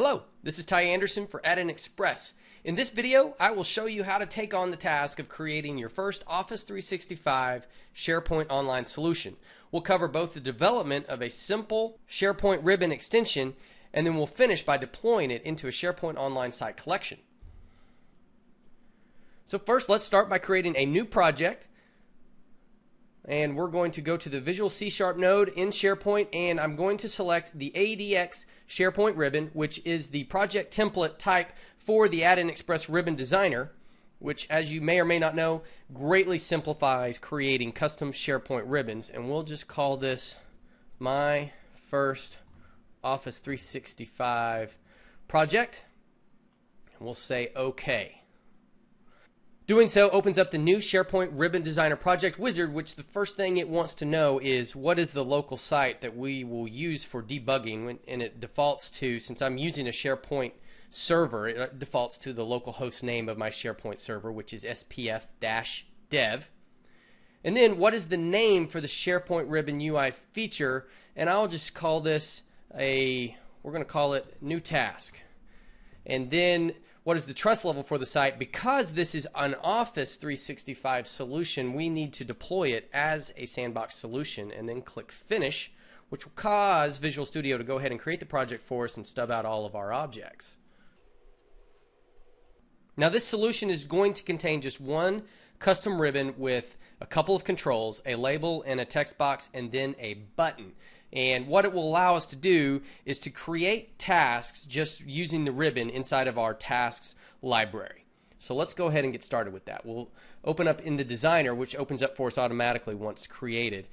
Hello, this is Ty Anderson for Add-in Express. In this video, I will show you how to take on the task of creating your first Office 365 SharePoint Online solution. We'll cover both the development of a simple SharePoint ribbon extension, and then we'll finish by deploying it into a SharePoint Online site collection. So first, let's start by creating a new project. And we're going to go to the Visual C# node in SharePoint, and I'm going to select the ADX SharePoint ribbon, which is the project template type for the Add-in Express ribbon designer, which, as you may or may not know, greatly simplifies creating custom SharePoint ribbons. And we'll just call this My First Office 365 Project, and we'll say OK. Doing so opens up the new SharePoint Ribbon Designer Project Wizard, which the first thing it wants to know is what is the local site that we will use for debugging, and it defaults to, since I'm using a SharePoint server, it defaults to the local host name of my SharePoint server, which is SPF-dev. And then what is the name for the SharePoint Ribbon UI feature, and I'll just call this we're going to call it New Task. And then what is the trust level for the site? Because this is an Office 365 solution, we need to deploy it as a sandbox solution, and then click Finish, which will cause Visual Studio to go ahead and create the project for us and stub out all of our objects. Now, this solution is going to contain just one custom ribbon with a couple of controls, a label and a text box, and then a button. And what it will allow us to do is to create tasks just using the ribbon inside of our tasks library. So let's go ahead and get started with that. We'll open up in the designer, which opens up for us automatically once created.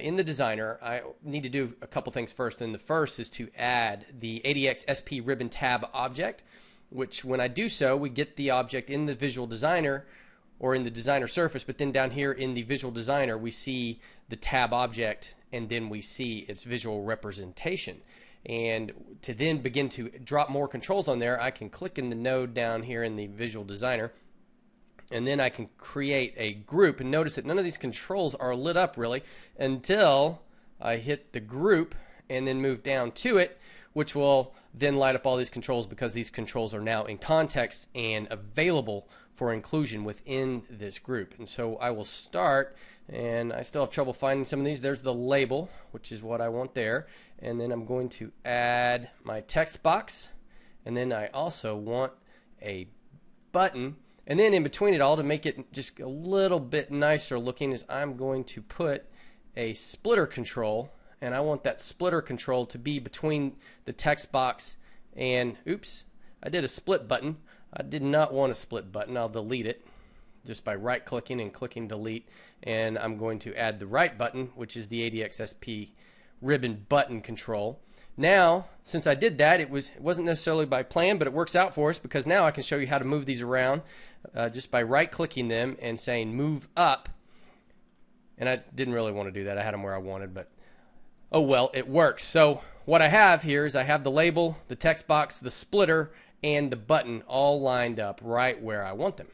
In the designer, I need to do a couple things first, and the first is to add the ADX SP ribbon tab object, which when I do so, we get the object in the visual designer or in the designer surface, but then down here in the visual designer, we see the tab object, and then we see its visual representation. And to then begin to drop more controls on there, I can click in the node down here in the visual designer, and then I can create a group. And notice that none of these controls are lit up really until I hit the group and then move down to it, which will then light up all these controls, because these controls are now in context and available for inclusion within this group. And so I will start, and I still have trouble finding some of these. There's the label, which is what I want there, and then I'm going to add my text box, and then I also want a button. And then in between it all, to make it just a little bit nicer looking, is I'm going to put a splitter control, and I want that splitter control to be between the text box and, oops, I did a split button. I did not want a split button. I'll delete it just by right clicking and clicking delete, and I'm going to add the right button, which is the ADX SP ribbon button control. Now, since I did that, it wasn't necessarily by plan, but it works out for us, because now I can show you how to move these around just by right clicking them and saying move up. And I didn't really want to do that. I had them where I wanted, but oh well, it works. So what I have here is I have the label, the text box, the splitter, and the button all lined up right where I want them.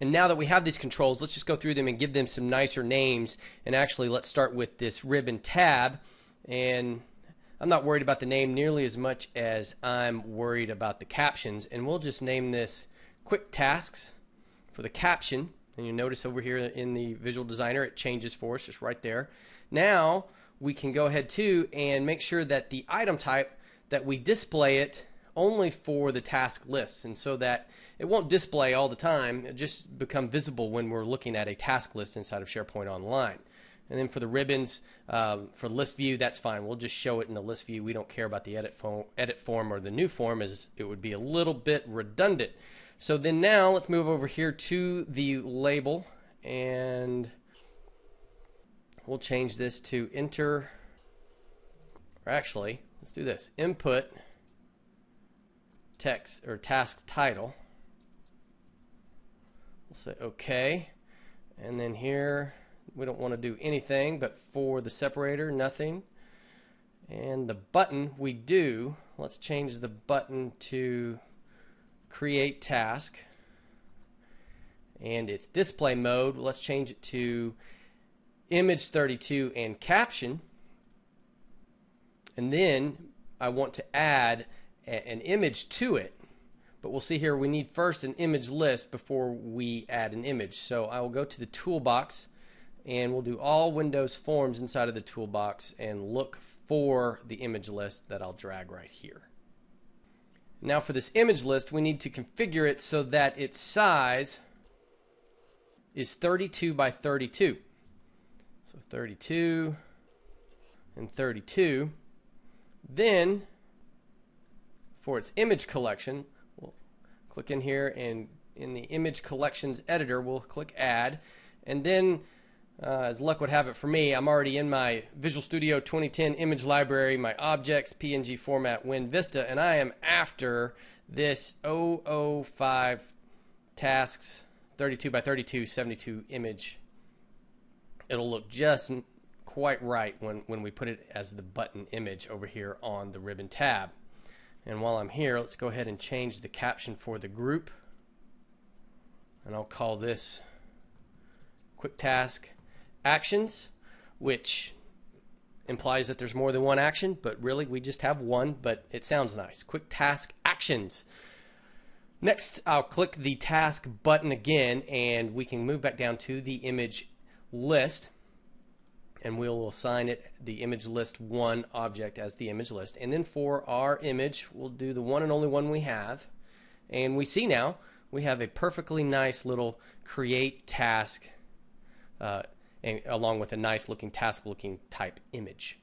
And now that we have these controls, let's just go through them and give them some nicer names. And actually, let's start with this ribbon tab. And I'm not worried about the name nearly as much as I'm worried about the captions. And we'll just name this Quick Tasks for the caption. And you notice over here in the visual designer, it changes for us just right there. Now we can go ahead too and make sure that the item type, that we display it only for the task lists, and so that it won't display all the time. It'll just become visible when we're looking at a task list inside of SharePoint Online. And then for the ribbons, for list view, that's fine. We'll just show it in the list view. We don't care about the edit form or the new form, as it would be a little bit redundant. So then now let's move over here to the label, and we'll change this to enter, or actually, let's do this, input text or task title. We'll say OK. And then here, we don't want to do anything, but for the separator, nothing. And the button, we do. Let's change the button to create task. And its display mode, let's change it to image 32 and caption. And then I want to add an image to it. But we'll see here we need first an image list before we add an image. So I will go to the toolbox and we'll do all Windows forms inside of the toolbox and look for the image list that I'll drag right here. Now for this image list, we need to configure it so that its size is 32 by 32. So 32 and 32. Then for its image collection, we'll click in here and in the image collections editor, we'll click add. And then as luck would have it for me, I'm already in my Visual Studio 2010 image library, my objects, PNG format, Win Vista, and I am after this 005 tasks 32 by 32 72 image. It'll look just quite right when we put it as the button image over here on the ribbon tab. And while I'm here, let's go ahead and change the caption for the group. And I'll call this Quick Task Actions, which implies that there's more than one action, but really we just have one, but it sounds nice. Quick Task Actions. Next, I'll click the task button again, and we can move back down to the image list, and we'll assign it the image list one object as the image list. And then for our image, we'll do the one and only one we have. And we see now we have a perfectly nice little create task and along with a nice looking task looking type image.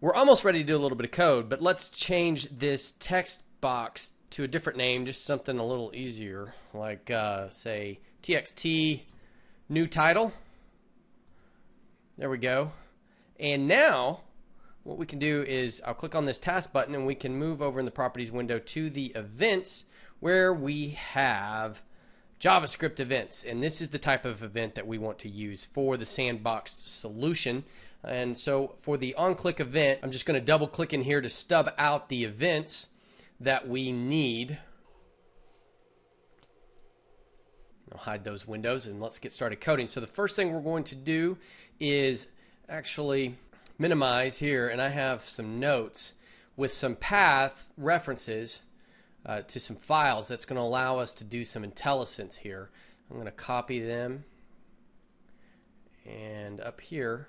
We're almost ready to do a little bit of code, but let's change this text box to a different name, just something a little easier, like say TXT new title. There we go. And now what we can do is I'll click on this task button and we can move over in the properties window to the events where we have JavaScript events. And this is the type of event that we want to use for the sandboxed solution. And so for the on-click event, I'm just going to double click in here to stub out the events that we need. I'll hide those windows and let's get started coding. So the first thing we're going to do is actually minimize here, and I have some notes with some path references to some files that's going to allow us to do some IntelliSense here. I'm going to copy them, and up here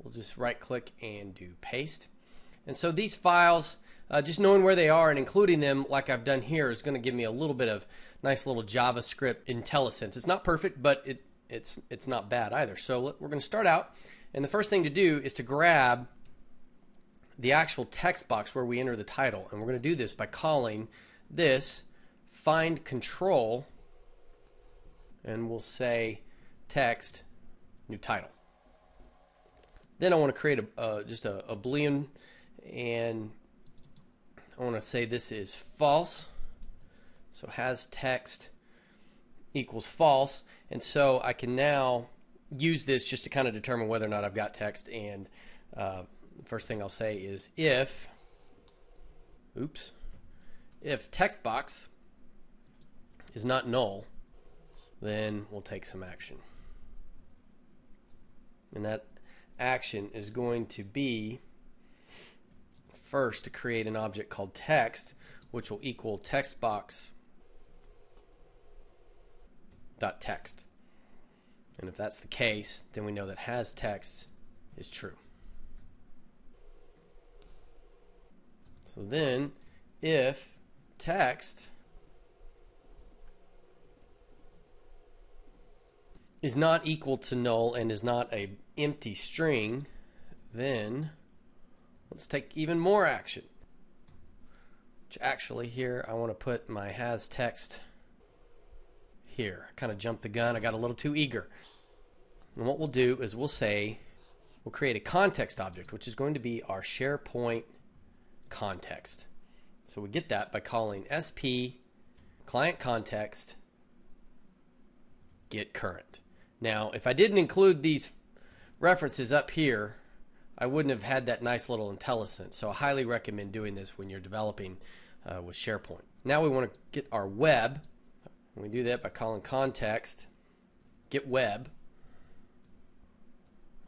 we'll just right click and do paste. And so these files, just knowing where they are and including them like I've done here is going to give me a little bit of nice little JavaScript IntelliSense. It's not perfect, but it's not bad either. So we're going to start out, and the first thing to do is to grab the actual text box where we enter the title, and we're going to do this by calling this find control, and we'll say text new title. Then I want to create just a boolean, and I want to say this is false. So has text equals false, and so I can now use this just to kind of determine whether or not I've got text. And the first thing I'll say is if text box is not null, then we'll take some action, and that action is going to be first to create an object called text, which will equal text box dot text. And if that's the case, then we know that has text is true. So then if text is not equal to null and is not an empty string, then let's take even more action. Which actually here I want to put my has text here. I kind of jumped the gun. I got a little too eager. And what we'll do is we'll create a context object, which is going to be our SharePoint context. So we get that by calling SP client context get current. Now, if I didn't include these references up here, I wouldn't have had that nice little IntelliSense. So I highly recommend doing this when you're developing with SharePoint. Now we want to get our web. We do that by calling context get web,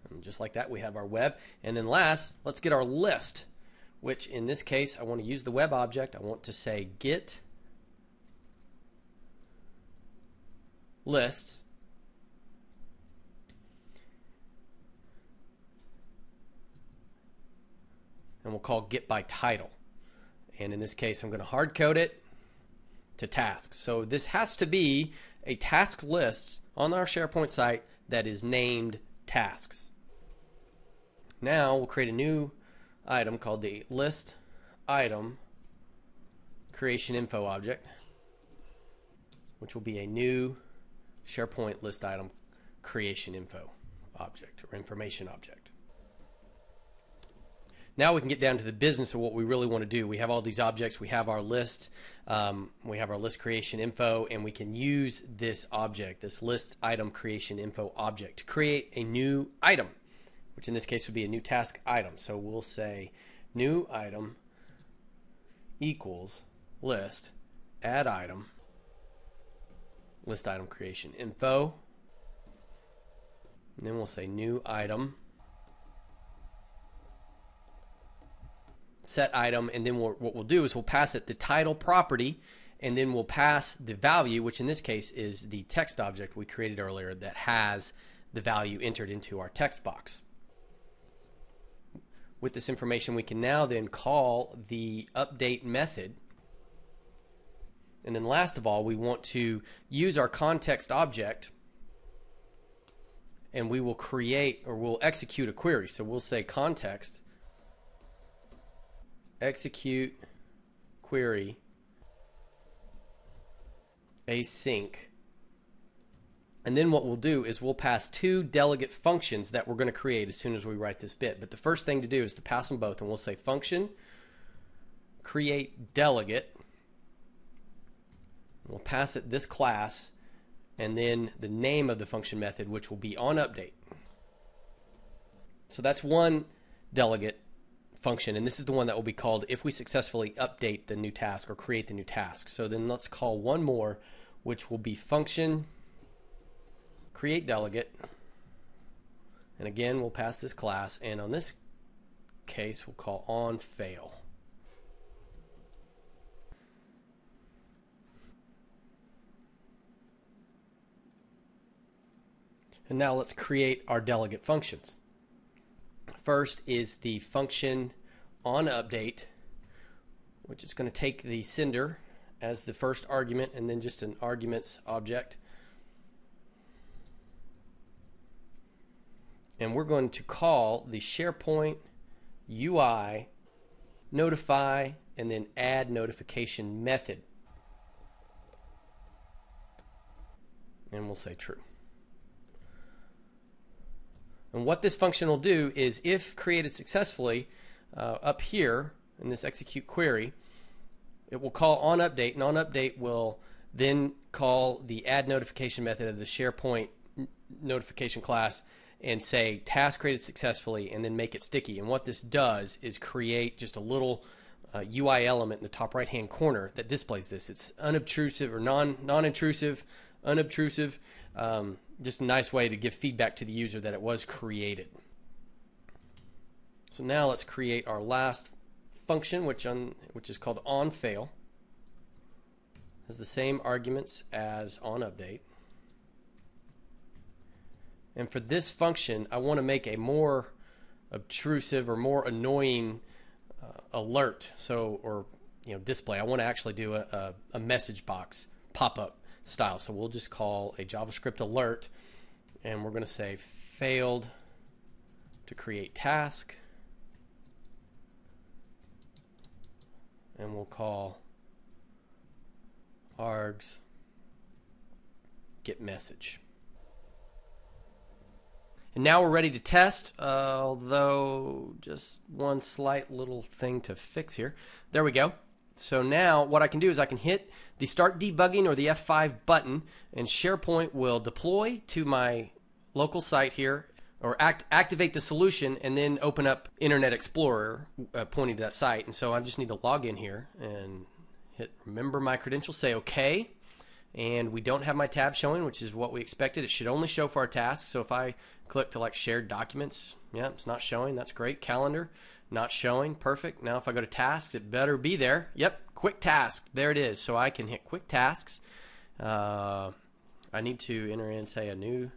and just like that we have our web. And then last, let's get our list, which in this case I want to use the web object. I want to say get lists. And we'll call get by title. And in this case, I'm going to hard code it to tasks. So this has to be a task list on our SharePoint site that is named tasks. Now we'll create a new item called the list item creation info object, which will be a new SharePoint list item creation info object or information object. Now we can get down to the business of what we really want to do. We have all these objects. We have our list. We have our list creation info, and we can use this object, this list item creation info object, to create a new item, which in this case would be a new task item. So we'll say new item equals list add item list item creation info, and then we'll say new item set item, and then what we'll do is we'll pass it the title property, and then we'll pass the value, which in this case is the text object we created earlier that has the value entered into our text box. With this information, we can now then call the update method. And then last of all, we want to use our context object, and we will create, or we'll execute a query. So we'll say context execute query async, and then what we'll do is we'll pass two delegate functions that we're going to create as soon as we write this bit. But the first thing to do is to pass them both, and we'll say function create delegate. We'll pass it this class and then the name of the function method, which will be on update. So that's one delegate function, and this is the one that will be called if we successfully update the new task or create the new task. So then let's call one more, which will be function create delegate, and again we'll pass this class, and on this case we'll call on fail. And now let's create our delegate functions. First is the function on update, which is going to take the sender as the first argument and then just an arguments object. And we're going to call the SharePoint UI notify and then add notification method. And we'll say true. And what this function will do is, if created successfully, up here in this execute query, it will call on update, and on update will then call the add notification method of the SharePoint notification class and say task created successfully, and then make it sticky. And what this does is create just a little UI element in the top right hand corner that displays this. It's unobtrusive or non-intrusive, unobtrusive. Just a nice way to give feedback to the user that it was created. So now let's create our last function, which is called onFail. It has the same arguments as onUpdate. And for this function, I want to make a more obtrusive or more annoying alert, so, or display. I want to actually do a message box pop-up style. So we'll just call a JavaScript alert, and we're going to say failed to create task, and we'll call args get message. And now we're ready to test, although just one slight little thing to fix here. There we go. So now what I can do is I can hit the start debugging or the F5 button, and SharePoint will deploy to my local site here, or activate the solution, and then open up Internet Explorer pointing to that site. And so I just need to log in here and hit remember my credentials, say OK, and we don't have my tab showing, which is what we expected. It should only show for our tasks. So if I click to like shared documents, yeah, it's not showing. That's great. Calendar, not showing. Perfect. Now if I go to tasks, it better be there. Yep, quick task. There it is. So I can hit quick tasks. I need to enter in, say, a new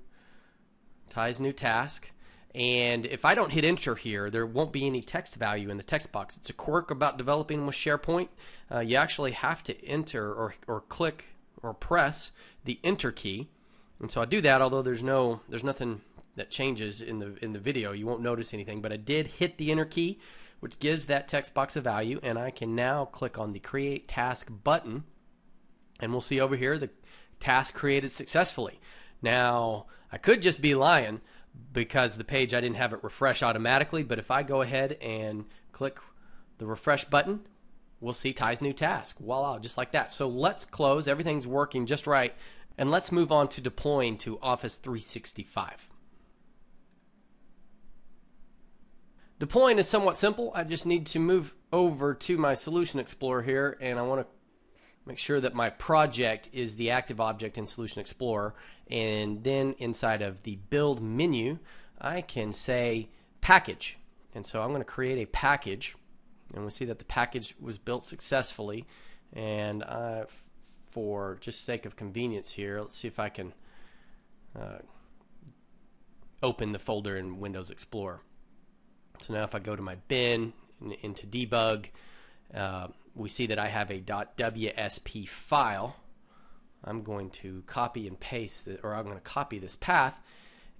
Ty's new task. And if I don't hit enter here, there won't be any text value in the text box. It's a quirk about developing with SharePoint. You actually have to enter or click or press the enter key. And so I do that, although there's nothing that changes in the video. You won't notice anything, but I did hit the enter key, which gives that text box a value, and I can now click on the create task button, and we'll see over here the task created successfully. Now I could just be lying, because the page, I didn't have it refresh automatically, but if I go ahead and click the refresh button, we'll see Ty's new task. Voila, just like that. So let's close. Everything's working just right, and let's move on to deploying to Office 365. Deploying is somewhat simple. I just need to move over to my Solution Explorer here, and I want to make sure that my project is the active object in Solution Explorer, and then inside of the build menu I can say package. And so I'm going to create a package, and we see that the package was built successfully. And for just sake of convenience here, let's see if I can open the folder in Windows Explorer. So now if I go to my bin into debug, we see that I have a .WSP file. I'm going to copy and paste, or I'm going to copy this path.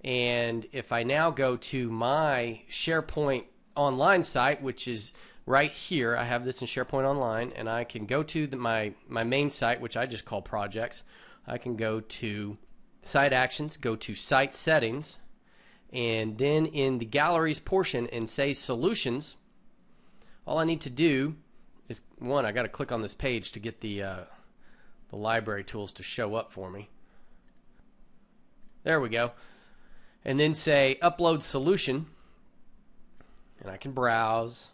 And if I now go to my SharePoint Online site, which is right here, I have this in SharePoint Online, and I can go to my main site, which I just call Projects. I can go to Site Actions, go to Site Settings, and then in the Galleries portion and say Solutions. All I need to do is, one, I got to click on this page to get the library tools to show up for me. There we go. And then say upload solution, and I can browse.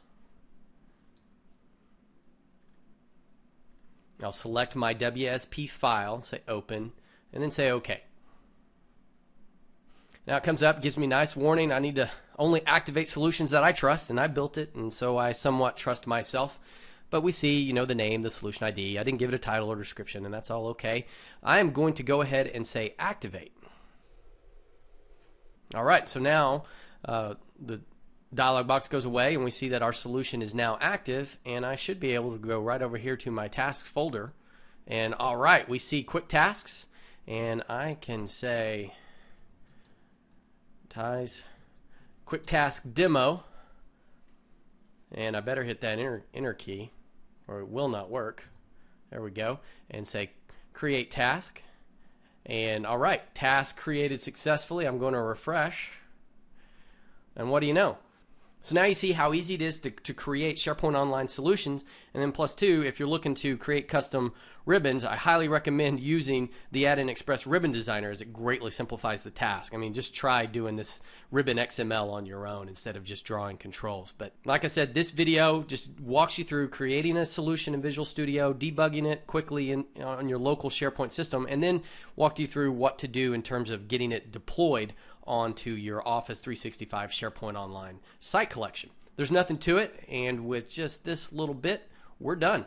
I'll select my WSP file, say open, and then say OK. Now it comes up, gives me a nice warning. I need to only activate solutions that I trust, and I built it, and so I somewhat trust myself. But we see, you know, the name, the solution ID. I didn't give it a title or description, and that's all okay. I am going to go ahead and say activate. All right, so now the dialog box goes away, and we see that our solution is now active, and I should be able to go right over here to my tasks folder. And all right, we see quick tasks, and I can say Ty's quick task demo, and I better hit that enter key, or it will not work. There we go. And say create task. And all right, task created successfully. I'm going to refresh. And what do you know? So now you see how easy it is to create SharePoint Online solutions. And then +2, if you're looking to create custom ribbons, I highly recommend using the Add-in Express Ribbon Designer, as it greatly simplifies the task. I mean, just try doing this ribbon XML on your own instead of just drawing controls. But like I said, this video just walks you through creating a solution in Visual Studio, debugging it quickly on your local SharePoint system, and then walk you through what to do in terms of getting it deployed onto your Office 365 SharePoint Online site collection. There's nothing to it, and with just this little bit, we're done.